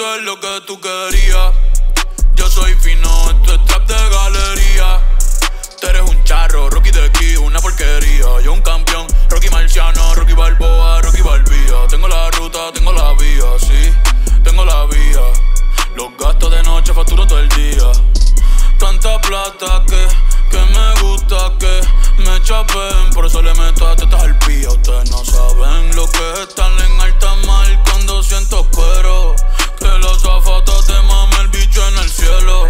esto es lo que tú querías. Yo soy fino, esto es trap de galería. Tú eres un charro, Rocky de aquí, una porquería. Yo un campeón, Rocky Marciano, Rocky Balboa, Rocky Balboa. Tengo la ruta, tengo la vía, sí, tengo la vía. Los gastos de noche facturo todo el día. Tanta plata que me gusta, que me chapen. Por eso le meto a tetas al pía. Ustedes no saben lo que es estar en alta mar cuando siento cuero. Que los zafatos te mamen el bicho en el cielo.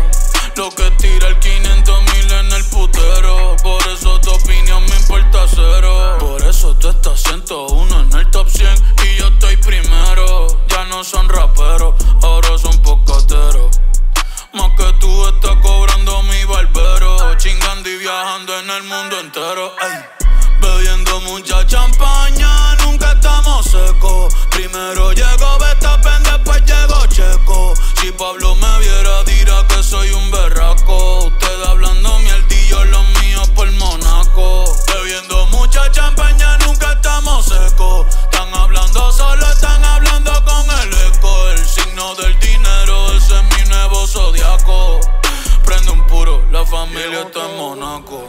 Lo que tira el 500,000 en el putero. Por eso tu opinión me importa cero. Por eso tú estás 101 en el top 100 y yo estoy primero. Ya no son raperos, ahora son pocateros. Más que tú estás cobrando mi barbero. Chingando y viajando en el mundo entero. Ey. Bebiendo mucha champaña, nunca estamos secos. Primero llegó Verstappen, después llegó Checo. Si Pablo me viera dirá que soy un berraco. Usted hablando mierdillo, los míos por Mónaco. Bebiendo mucha champaña, nunca estamos secos. Están hablando solo, están hablando con el eco. El signo del dinero, ese es mi nuevo zodiaco. Prende un puro, la familia está en Mónaco.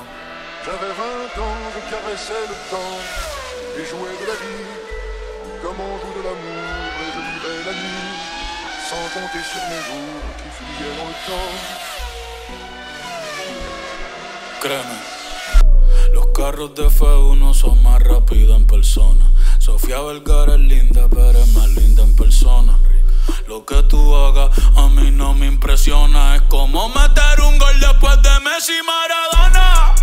J'avais 20 ans, je caressais le temps et jouais de la vie comme on joue de l'amour. Et je vivais la nuit sans compter sur mes jours qui fuyaient dans le temps. Créeme, los carros de F1 son más rápidos en persona. Sofía Vergara es linda, pero es más linda en persona. Lo que tú hagas a mí no me impresiona. Es como meter un gol después de Messi y Maradona.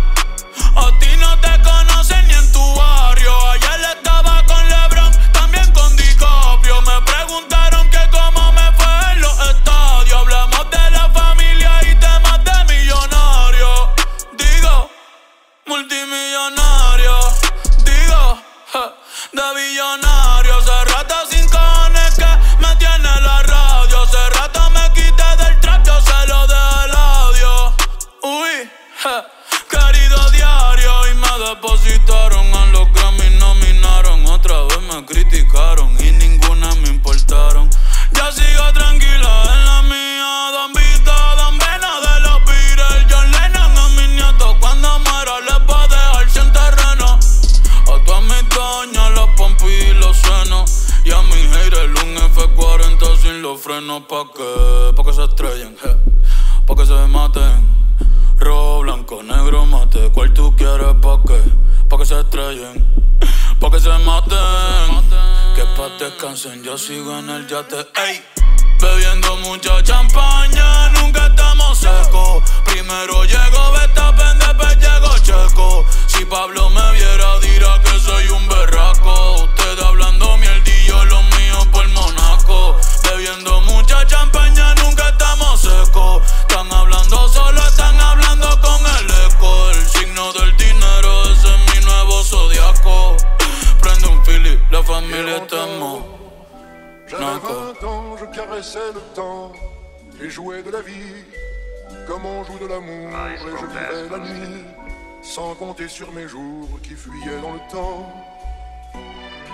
A ti no te conocen ni en tu barrio. Ayer estaba con LeBron, también con DiCaprio. Me preguntaron que cómo me fue en los estadios. Hablamos de la familia y temas de millonario. Digo, multimillonario. Digo, de billonario. Hace rato sin cojones que me tiene la radio. Hace rato me quité del trap, yo se lo dejé el audio. Uy, querido diario, y me depositaron a los Grammy, nominaron. Otra vez me criticaron y ninguna me importaron. Ya sigo tranquila en la mía. Don Vito, Don Vena de los Beatles, John Lennon a mis nietos. Cuando muera les voy a dejar sin terreno. A todas mis doñas, los pompis y los senos. Y a mis haters un F40 sin los frenos. Pa' que se estrellen, pa' que se maten. Rojo, blanco, negro, mate. ¿Cuál tú quieres? ¿Pa' qué? Pa' que se estrellen, pa' que se maten. Que pa' descansen, yo sigo en el yate. Ey. Bebiendo mucha champaña, nunca estamos secos. Primero llegó Verstappen, después llegó Checo. Si Pablo me viera dirá que soy un berraco. Usted hablando mierdillo, los míos por Mónaco. Bebiendo mucha champaña, nunca estamos secos. Están hablando solo, están hablando con el eco. El signo del dinero, ese es mi nuevo zodiaco. Prende un fili, la familia está en Mónaco. Je caressais le temps et jouais de la vie comme on joue de l'amour. Et je vivais la nuit sans compter sur mes jours qui fuyaient dans le temps.